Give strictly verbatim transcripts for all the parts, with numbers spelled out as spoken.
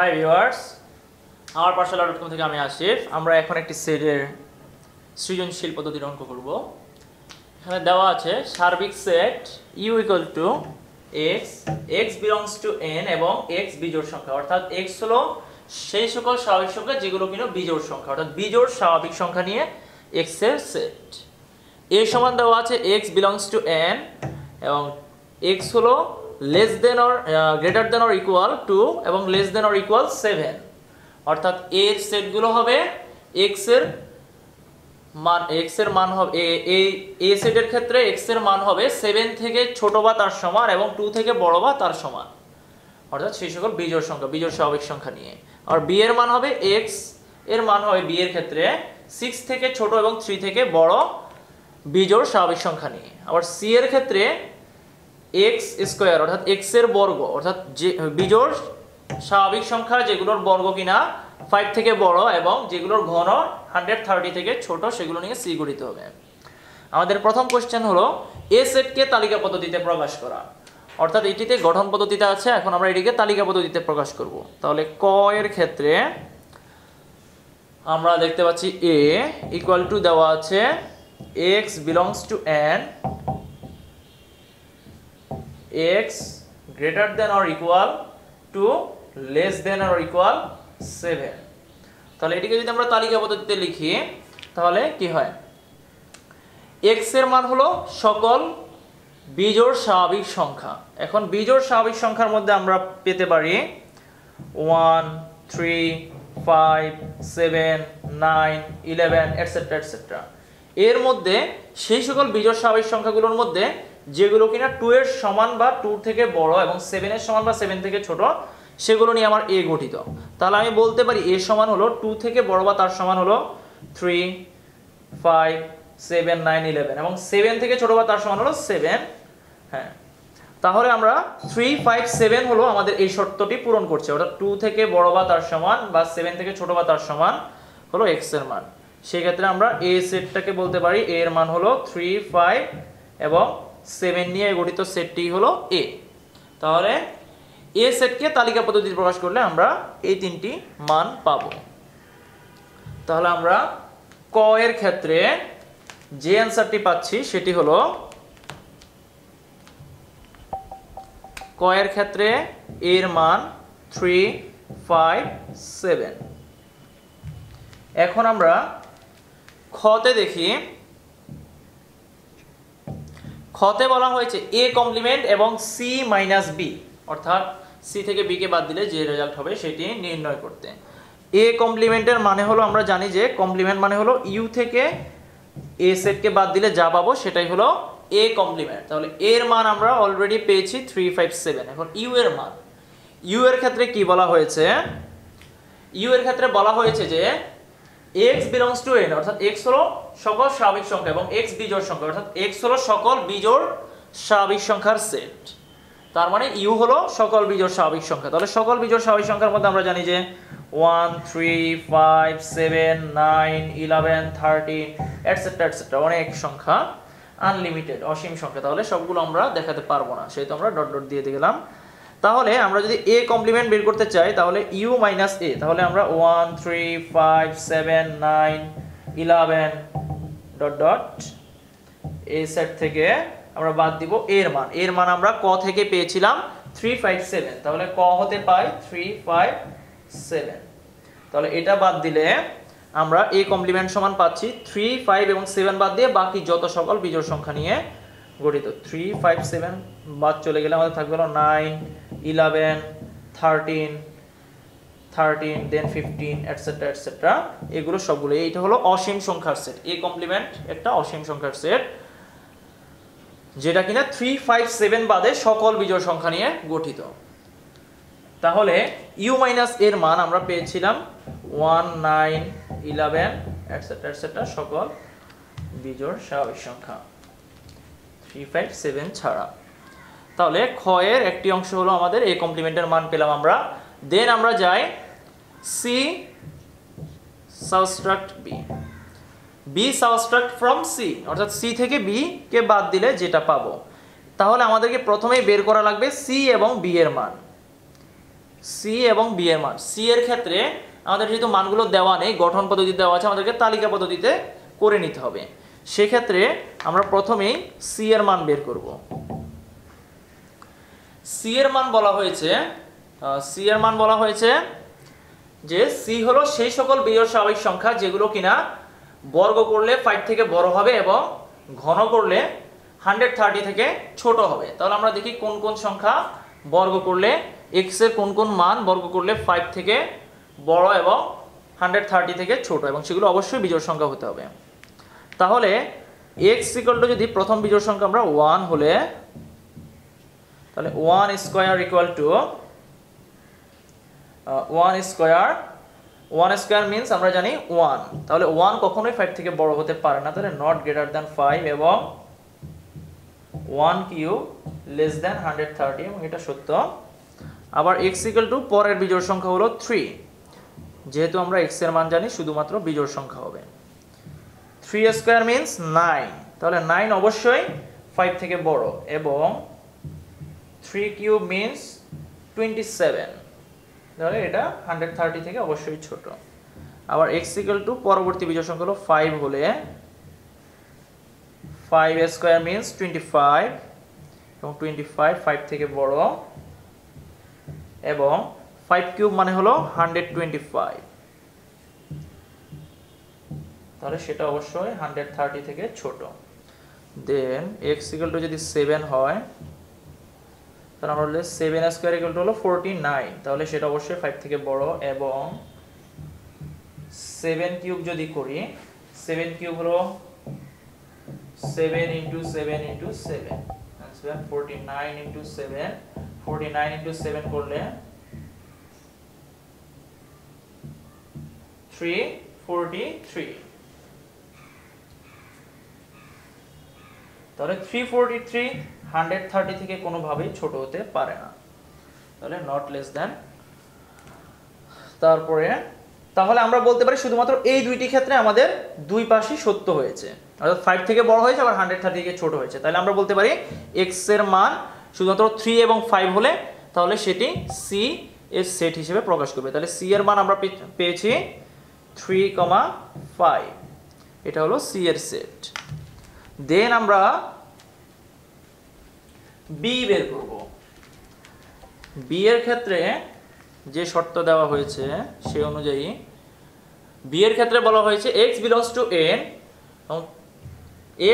Hi viewers our Pathshala dot com থেকে আমি আশিফ। আমরা এখন একটি সেটের সৃজনশীল পদ্ধতির অঙ্ক করব। এখানে দেওয়া আছে সার্বিক set U equal to X, X belongs to N এবং এক্স বিজোড় সংখ্যা, অর্থাৎ এক্স হলো সেই সকল স্বাভাবিক সংখ্যা যেগুলো কিনা বিজোড় সংখ্যা, অর্থাৎ বিজোড় স্বাভাবিক সংখ্যা নিয়ে এক্স এর সেট। এর সমান দেওয়া আছে এক্স বিলংস টু এন এবং এক্স হলো less than or greater than or equal to এবং less than or equal seven, অর্থাৎ এর সেটগুলো হবে এক্স এর মান এক্স এর মান হবে এই সেটের ক্ষেত্রে এক্স এর মান হবে সেভেন থেকে ছোট বা তার সমান এবং টু থেকে বড় বা তার সমান, অর্থাৎ সেই সকল বিজোড় সংখ্যা বিজোড় স্বাভাবিক সংখ্যা নিয়ে। আর বি এর মান হবে এক্স এর মান হবে বি এর ক্ষেত্রে সিক্স থেকে ছোট এবং থ্রি থেকে বড় বিজোড় স্বাভাবিক সংখ্যা নিয়ে। আবার সি এর ক্ষেত্রে এক্স স্কোয়ার অর্থাৎ এক্স এর বর্গ, অর্থাৎ যে বিজোড় স্বাভাবিক সংখ্যা যেগুলোর বর্গ কিনা ফাইভ থেকে বড় এবং যেগুলোর ঘন হান্ড্রেড থার্টি থেকে ছোট সেগুলো নিয়ে সি গঠিত হবে। আমাদের প্রথম কোশ্চেন হলো এ সেটকে তালিকা পদ্ধতিতে প্রকাশ করা, অর্থাৎ এটিতে গঠন পদ্ধতিতে আছে, এখন আমরা এটিকে তালিকা পদ্ধতিতে প্রকাশ করব। তাহলে ক এর ক্ষেত্রে আমরা দেখতে পাচ্ছি এ ইকুয়াল টু দেওয়া আছে X belongs to N, X greater than or equal to less than or equal seven. তাহলে এটিকে যদি আমরা তালিকা পদ্ধতিতে লিখি তাহলে কি হয়, এক্স এর মান হলো সকল বিজোড় স্বাভাবিক সংখ্যা। এখন বিজোড় স্বাভাবিক সংখ্যার মধ্যে আমরা পেতে পারি one, three, five, seven, nine, eleven etcetera etcetera. এর মধ্যে সেই সকল বিজোড় স্বাভাবিক সংখ্যাগুলোর মধ্যে যেগুলো কিনা টু এর সমান বা টু থেকে বড় এবং সেভেন এর সমান বা সেভেন থেকে ছোট সেগুলো নিয়ে আমার এ গঠিত। তাহলে আমি বলতে পারি এ সমান হলো টু থেকে বড় বা তার সমান হলো three, five, seven, nine, eleven এবং সেভেন থেকে ছোট বা তার সমান হলো সেভেন। হ্যাঁ, তাহলে আমরা থ্রি, ফাইভ, সেভেন হলো আমাদের এই শর্তটি পূরণ করছে, অর্থাৎ টু থেকে বড় বা তার সমান বা সেভেন থেকে ছোট বা তার সমান হলো এক্স এর মান। সেক্ষেত্রে আমরা এ সেটটাকে বলতে পারি এর মান হলো থ্রি, ফাইভ এবং সেভেন নিয়ে গঠিত সেটটি হলো এ। তাহলে এ সেটকে তালিকা পদ্ধতিতে প্রকাশ করলে আমরা এই তিনটি মান পাব। তাহলে আমরা ক এর ক্ষেত্রে যে অ্যান্সারটি পাচ্ছি সেটি হলো ক এর ক্ষেত্রে এর মান থ্রি, ফাইভ, সেভেন। এখন আমরা খতে দেখি, খতে বলা হয়েছে এ কমপ্লিমেন্ট এবং সি মাইনাস বি, অর্থাৎ সি থেকে বিকে বাদ দিলে যে রেজাল্ট হবে সেটি নির্ণয় করতে। এ কমপ্লিমেন্টের মানে হলো আমরা জানি যে কমপ্লিমেন্ট মানে হলো ইউ থেকে এ সেটকে বাদ দিলে যা পাবো সেটাই হলো এ কমপ্লিমেন্ট। তাহলে এর মান আমরা অলরেডি পেয়েছি থ্রি, ফাইভ, সেভেন। এখন ইউ এর মান, ইউ এর ক্ষেত্রে কি বলা হয়েছে, ইউ এর ক্ষেত্রে বলা হয়েছে যে এক্স বিলংস টু এন, অর্থাৎ এক্স হলো সকল স্বাভাবিক সংখ্যা এবং এক্স বিজোড় সংখ্যা, অর্থাৎ এক্স হলো সকল বিজোড় স্বাভাবিক সংখ্যার সেট। তার মানে ইউ হলো সকল বিজোড় স্বাভাবিক সংখ্যা। তাহলে সকল বিজোড় স্বাভাবিক সংখ্যার মধ্যে আমরা জানি যে one, three, five, seven, nine, eleven, thirteen etcetera etcetera অনেক সংখ্যা, আনলিমিটেড অসীম সংখ্যা। তাহলে সবগুলো আমরা দেখাতে পারবো না, সেই তো আমরা ডট ডট দিয়ে দিলাম। তাহলে আমরা যদি এ কমপ্লিমেন্ট বের করতে চাই তাহলে ইউ মাইনাস এ, তাহলে আমরা one, three, five, seven, nine, eleven dot dot A set থেকে আমরা বাদ দিব এর মান। এর মান আমরা ক থেকে পেয়েছিলাম থ্রি, ফাইভ, সেভেন, তাহলে ক হতে পাই থ্রি, ফাইভ, সেভেন। তাহলে এটা বাদ দিলে আমরা এ কমপ্লিমেন্ট সমান পাচ্ছি থ্রি, ফাইভ এবং সেভেন বাদ দিয়ে বাকি যত সকল বিজোড় সংখ্যা নিয়ে গঠিত। থ্রি, ফাইভ, সেভেন বাদ চলে গেলে আমাদের থাকবে nine, eleven, thirteen, thirteen then fifteen etcetera etcetera এগুলো সবগুলো। এইটা হলো অসীম সংখ্যার সেট, এ কমপ্লিমেন্ট একটা অসীম সংখ্যার সেট যেটা কিনা থ্রি, ফাইভ, সেভেন বাদে সকল বিজোড় সংখ্যা নিয়ে গঠিত। তাহলে ইউ মাইনাস এর মান আমরা পেয়েছিলাম one, nine, eleven etcetera etcetera সকল বিজোড় স্বাভাবিক সংখ্যা থ্রি, ফাইভ, সেভেন ছাড়া। তাহলে ক্ষয়ের একটি অংশ হলো আমাদের এ কমপ্লিমেন্টের মান পেলাম আমরা। দেন আমরা যাই C subtract B, B subtract from C, অর্থাৎ সি থেকে বি কে বাদ দিলে যেটা পাবো। তাহলে আমাদেরকে প্রথমেই বের করা লাগবে সি এবং বি এর মান। सी एवं बी एर मान सी एर क्षेत्रे आमादेर जेहेतु मानगुलो देवा नेই गठन पद्धति देवा আছে আমাদেরকে তালিকা পদ্ধতিতে করে নিতে হবে। সেই ক্ষেত্রে আমরা প্রথমেই সি এর মান বের করব। সি এর মান বলা হয়েছে সি এর মান বলা হয়েছে যে সি হলো সেই সকল বিজোড় স্বাভাবিক সংখ্যা যেগুলো কিনা বর্গ করলে পাঁচ থেকে বড় হবে এবং ঘন করলে একশো ত্রিশ থেকে ছোট হবে। তাহলে আমরা দেখি কোন কোন সংখ্যা বর্গ করলে x এর কোন কোন মান বর্গ করলে পাঁচ থেকে বড় এবং একশো ত্রিশ থেকে ছোট এবং সেগুলো অবশ্যই বিজোড় সংখ্যা হতে হবে। তাহলে x = যদি প্রথম বিজোড় সংখ্যা আমরা এক হলে তাহলে এক স্কয়ার = এক স্কয়ার এক স্কয়ার means আমরা জানি এক। তাহলে এক কখনোই পাঁচ থেকে বড় হতে পারে না, তাহলে not greater than পাঁচ এবং এক কিউব less than একশো ত্রিশ এবং এটা সত্য। আবার x equal to পরের বিজোড় সংখ্যা হলো তিন, যেহেতু আমরা x এর মান জানি শুধুমাত্র বিজোড় সংখ্যা হবে। তিন স্কয়ার means নয়, তাহলে নয় অবশ্যই পাঁচ থেকে বড় এবং তিন কিউব means বিশ সাত, তাহলে এটা একশো ত্রিশ থেকে অবশ্যই ছোট। আবার x equal to পরবর্তী বিজোড় সংখ্যা হলো পাঁচ হলে পাঁচ স্কয়ার means পঁচিশ এবং পঁচিশ পাঁচ থেকে বড় এবং পাঁচ কিউব মানে হলো একশো পঁচিশ, তাহলে সেটা অবশ্যই একশো ত্রিশ থেকে ছোট। দেন x equal to যদি সাত হয় তাহলে আমরা বললে সাত স্কয়ার equal to হলো চুয়াল্লিশ, তাহলে সেটা অবশ্যই পাঁচ থেকে বড় এবং সাত কিউব যদি করি সাত কিউব হলো সাত into সাত into সাত उनचास into সাত उनचास into সাত করলে তিন চুয়াল্লিশ, তাহলে তিন চুয়াল্লিশ একশো ত্রিশ থেকে কোনোভাবেই ছোট হতে পারে না, তাহলে not less than। তারপরে তাহলে আমরা বলতে পারি শুধুমাত্র এই দুইটি ক্ষেত্রে আমাদের দুই পাশই সত্য হয়েছে, অর্থাৎ পাঁচ থেকে বড় হয়েছে আবার একশো ত্রিশ থেকে ছোট হয়েছে। তাহলে আমরা বলতে পারি x এর মান শুধুমাত্র তিন এবং পাঁচ হলে তাহলে সেটি c এর সেট হিসেবে প্রকাশ করবে। তাহলে c এর মান আমরা পেয়েছি তিন, পাঁচ, এটা হলো c এর সেট। দেন আমরা b বের করব। b এর ক্ষেত্রে যে শর্ত দেওয়া হয়েছে সেই অনুযায়ী b এর ক্ষেত্রে বলা হয়েছে x belongs to n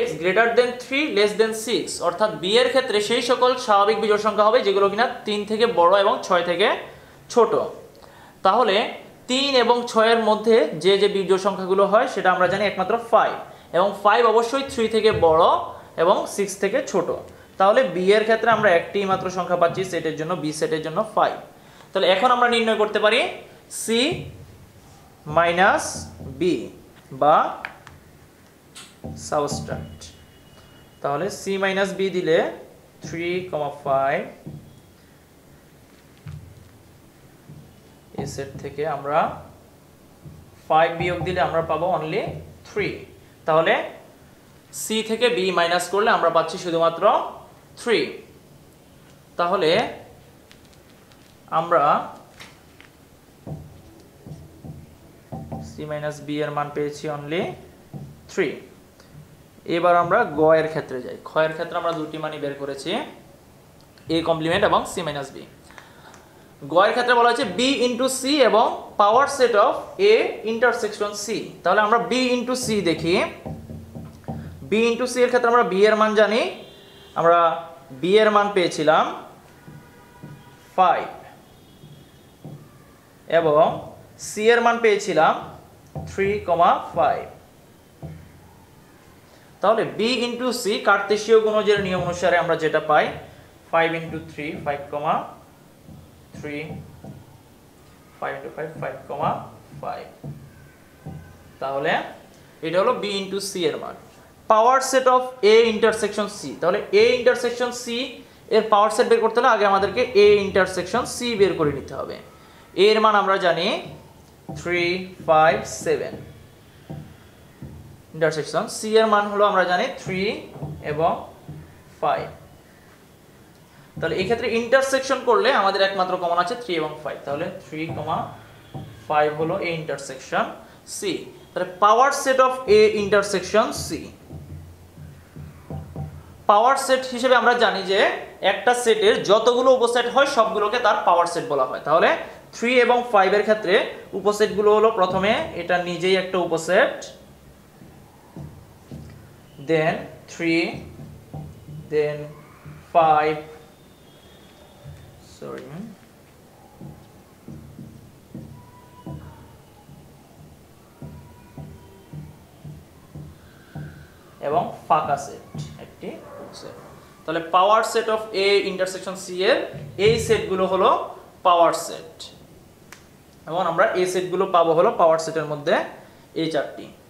x greater than তিন less than ছয়, অর্থাৎ b এর ক্ষেত্রে সেই সকল স্বাভাবিক বিজোড় সংখ্যা হবে যেগুলো কিনা তিন থেকে বড় এবং ছয় থেকে ছোট। তাহলে তিন এবং ছয় এর মধ্যে যে যে বিজোড় সংখ্যাগুলো হয় সেটা আমরা জানি একমাত্র পাঁচ এবং পাঁচ অবশ্যই তিন থেকে বড় এবং ছয় থেকে ছোট। তাহলে b এর ক্ষেত্রে আমরা একটি মাত্র সংখ্যা পাচ্ছি সেটের জন্য, b সেটের জন্য পাঁচ। তাহলে এখন আমরা নির্ণয় করতে পারি c - b বা সাবস্ট্রাক্ট। তাহলে c - b দিলে তিন, পাঁচ এই সেট থেকে আমরা পাঁচ বিয়োগ দিলে আমরা পাবো অনলি তিন। তাহলে c থেকে b মাইনাস করলে আমরা পাচ্ছি শুধুমাত্র তিন। তাহলে আমরা c - b এর মান পেয়েছি অনলি তিন। এবার আমরা গ এর ক্ষেত্রে যাই। খ এর ক্ষেত্রে আমরা দুটি মানই বের করেছি, a কমপ্লিমেন্ট এবং c - b। গ এর ক্ষেত্রে বলা হয়েছে b * c এবং power set of a intersection c। তাহলে আমরা b * c দেখি। b * c এর ক্ষেত্রে আমরা b এর মান জানি, আমরা b এর মান পেয়েছিলাম পাঁচ এবং c এর মান পেয়েছিলাম তিন, পাঁচ। তাহলে b * c কার্তেশীয় গুণজের নিয়ম অনুসারে আমরা যেটা পাই পাঁচ * তিন পাঁচ, তিন পাঁচ * পাঁচ পাঁচ, পাঁচ। তাহলে এটা হলো b * c এর মান। Power set of a intersection c, তাহলে a ইন্টারসেকশন c এর পাওয়ার সেট বের করতে হলে আগে আমাদেরকে a ইন্টারসেকশন c বের করে নিতে হবে। a এর মান আমরা জানি তিন, পাঁচ, সাত। ইন্টারসেকশন c এর মান হলো আমরা জানি তিন এবং পাঁচ। তাহলে এই ক্ষেত্রে ইন্টারসেকশন করলে আমাদের একমাত্র কমন আছে থ্রি এবং ফাইভ, তাহলে থ্রি কমা ফাইভ হলো এ ইন্টারসেকশন সি। তাহলে power set of A intersection C, power set হিসেবে আমরা জানি যে একটা সেটের যতগুলো উপসেট হয় সবগুলোকে তার পাওয়ার সেট বলা হয়। তাহলে থ্রি এবং ফাইভ এর ক্ষেত্রে উপসেটগুলো হলো প্রথমে এটা নিজেই একটা উপসেট, দেন three, then five, sorry, এবং ফাঁকা সেট একটি সেট। তাহলে power set of A intersection C এর এই সেটগুলো হলো পাওয়ার সেট, এবং আমরা এই সেটগুলো পাবো হলো পাওয়ার সেটের মধ্যে এই চারটি।